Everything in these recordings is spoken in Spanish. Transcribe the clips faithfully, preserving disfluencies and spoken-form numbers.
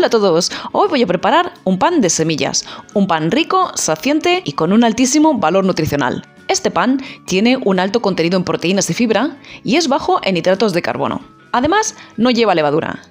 Hola a todos, hoy voy a preparar un pan de semillas, un pan rico, saciante y con un altísimo valor nutricional. Este pan tiene un alto contenido en proteínas y fibra y es bajo en hidratos de carbono. Además, no lleva levadura.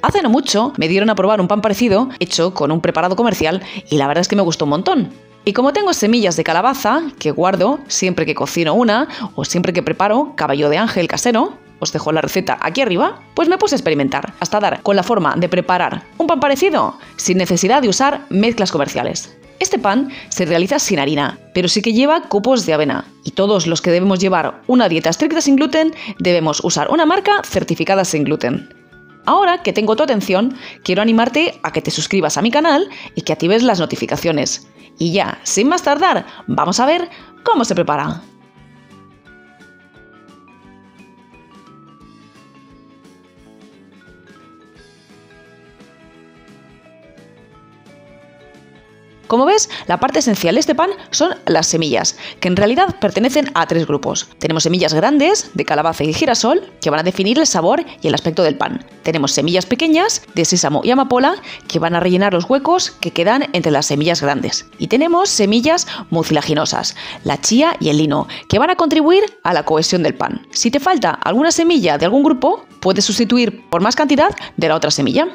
Hace no mucho me dieron a probar un pan parecido hecho con un preparado comercial y la verdad es que me gustó un montón. Y como tengo semillas de calabaza que guardo siempre que cocino una o siempre que preparo caballo de ángel casero, os dejo la receta aquí arriba, pues me puse a experimentar hasta dar con la forma de preparar un pan parecido sin necesidad de usar mezclas comerciales. Este pan se realiza sin harina, pero sí que lleva copos de avena. Y todos los que debemos llevar una dieta estricta sin gluten, debemos usar una marca certificada sin gluten. Ahora que tengo tu atención, quiero animarte a que te suscribas a mi canal y que actives las notificaciones. Y ya, sin más tardar, vamos a ver cómo se prepara. Como ves, la parte esencial de este pan son las semillas, que en realidad pertenecen a tres grupos. Tenemos semillas grandes, de calabaza y girasol, que van a definir el sabor y el aspecto del pan. Tenemos semillas pequeñas, de sésamo y amapola, que van a rellenar los huecos que quedan entre las semillas grandes. Y tenemos semillas mucilaginosas, la chía y el lino, que van a contribuir a la cohesión del pan. Si te falta alguna semilla de algún grupo, puedes sustituir por más cantidad de la otra semilla.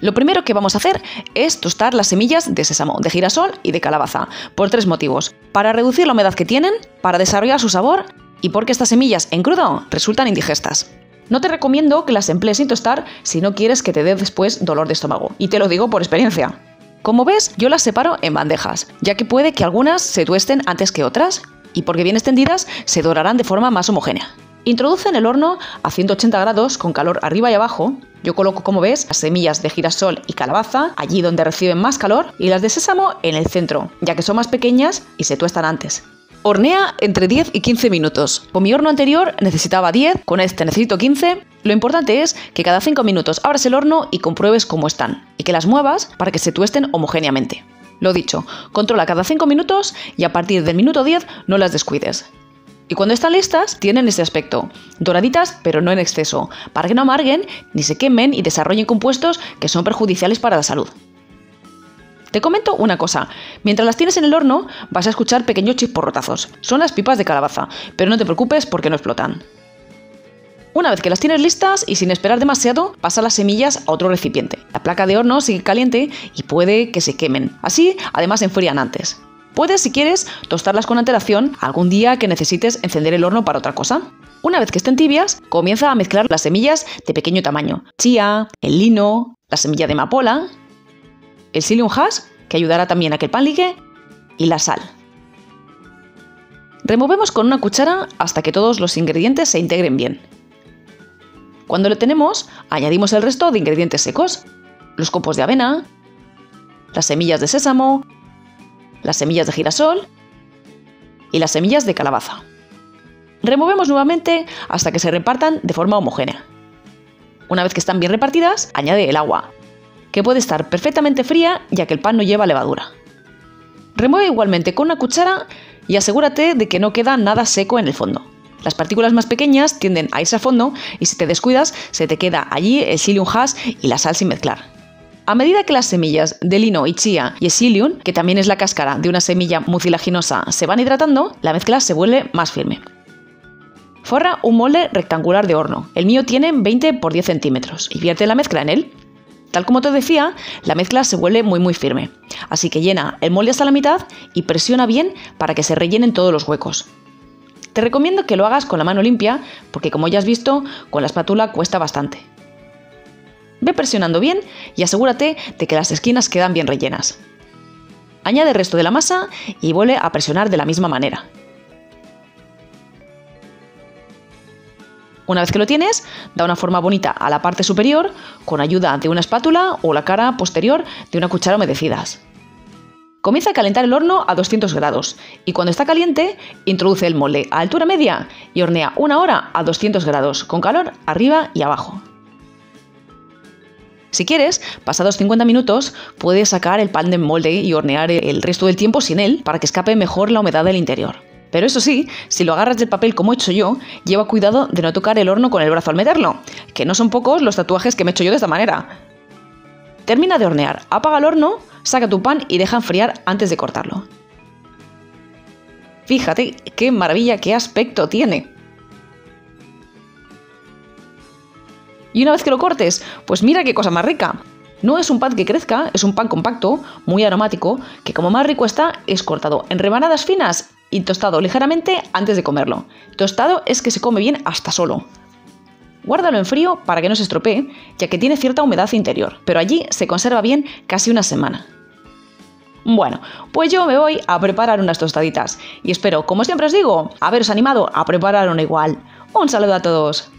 Lo primero que vamos a hacer es tostar las semillas de sésamo, de girasol y de calabaza, por tres motivos. Para reducir la humedad que tienen, para desarrollar su sabor y porque estas semillas en crudo resultan indigestas. No te recomiendo que las emplees sin tostar si no quieres que te dé después dolor de estómago, y te lo digo por experiencia. Como ves, yo las separo en bandejas, ya que puede que algunas se tuesten antes que otras y porque bien extendidas se dorarán de forma más homogénea. Introduce en el horno a ciento ochenta grados con calor arriba y abajo. Yo coloco, como ves, las semillas de girasol y calabaza allí donde reciben más calor y las de sésamo en el centro, ya que son más pequeñas y se tuestan antes. Hornea entre diez y quince minutos. Con mi horno anterior necesitaba diez, con este necesito quince. Lo importante es que cada cinco minutos abras el horno y compruebes cómo están y que las muevas para que se tuesten homogéneamente. Lo dicho, controla cada cinco minutos y a partir del minuto diez no las descuides. Y cuando están listas, tienen este aspecto, doraditas pero no en exceso, para que no amarguen, ni se quemen y desarrollen compuestos que son perjudiciales para la salud. Te comento una cosa, mientras las tienes en el horno vas a escuchar pequeños chisporrotazos, son las pipas de calabaza, pero no te preocupes porque no explotan. Una vez que las tienes listas y sin esperar demasiado, pasa las semillas a otro recipiente. La placa de horno sigue caliente y puede que se quemen, así además se enfrían antes. Puedes, si quieres, tostarlas con antelación algún día que necesites encender el horno para otra cosa. Una vez que estén tibias, comienza a mezclar las semillas de pequeño tamaño. Chía, el lino, la semilla de amapola, el psyllium husk, que ayudará también a que el pan ligue, y la sal. Removemos con una cuchara hasta que todos los ingredientes se integren bien. Cuando lo tenemos, añadimos el resto de ingredientes secos. Los copos de avena, las semillas de sésamo, las semillas de girasol y las semillas de calabaza. Removemos nuevamente hasta que se repartan de forma homogénea. Una vez que están bien repartidas, añade el agua, que puede estar perfectamente fría ya que el pan no lleva levadura. Remueve igualmente con una cuchara y asegúrate de que no queda nada seco en el fondo. Las partículas más pequeñas tienden a irse a fondo y si te descuidas se te queda allí el psyllium husk y la sal sin mezclar. A medida que las semillas de lino y chía y psyllium, que también es la cáscara de una semilla mucilaginosa, se van hidratando, la mezcla se vuelve más firme. Forra un molde rectangular de horno. El mío tiene veinte por diez centímetros y vierte la mezcla en él. Tal como te decía, la mezcla se vuelve muy muy firme, así que llena el molde hasta la mitad y presiona bien para que se rellenen todos los huecos. Te recomiendo que lo hagas con la mano limpia porque, como ya has visto, con la espátula cuesta bastante. Ve presionando bien y asegúrate de que las esquinas quedan bien rellenas. Añade el resto de la masa y vuelve a presionar de la misma manera. Una vez que lo tienes, da una forma bonita a la parte superior con ayuda de una espátula o la cara posterior de una cuchara humedecidas. Comienza a calentar el horno a doscientos grados y cuando está caliente, introduce el molde a altura media y hornea una hora a doscientos grados con calor arriba y abajo. Si quieres, pasados cincuenta minutos, puedes sacar el pan del molde y hornear el resto del tiempo sin él para que escape mejor la humedad del interior. Pero eso sí, si lo agarras del papel como he hecho yo, lleva cuidado de no tocar el horno con el brazo al meterlo, que no son pocos los tatuajes que me he hecho yo de esta manera. Termina de hornear, apaga el horno, saca tu pan y deja enfriar antes de cortarlo. Fíjate qué maravilla, qué aspecto tiene. Y una vez que lo cortes, pues mira qué cosa más rica. No es un pan que crezca, es un pan compacto, muy aromático, que como más rico está, es cortado en rebanadas finas y tostado ligeramente antes de comerlo. Tostado es que se come bien hasta solo. Guárdalo en frío para que no se estropee, ya que tiene cierta humedad interior, pero allí se conserva bien casi una semana. Bueno, pues yo me voy a preparar unas tostaditas y espero, como siempre os digo, haberos animado a preparar una igual. Un saludo a todos.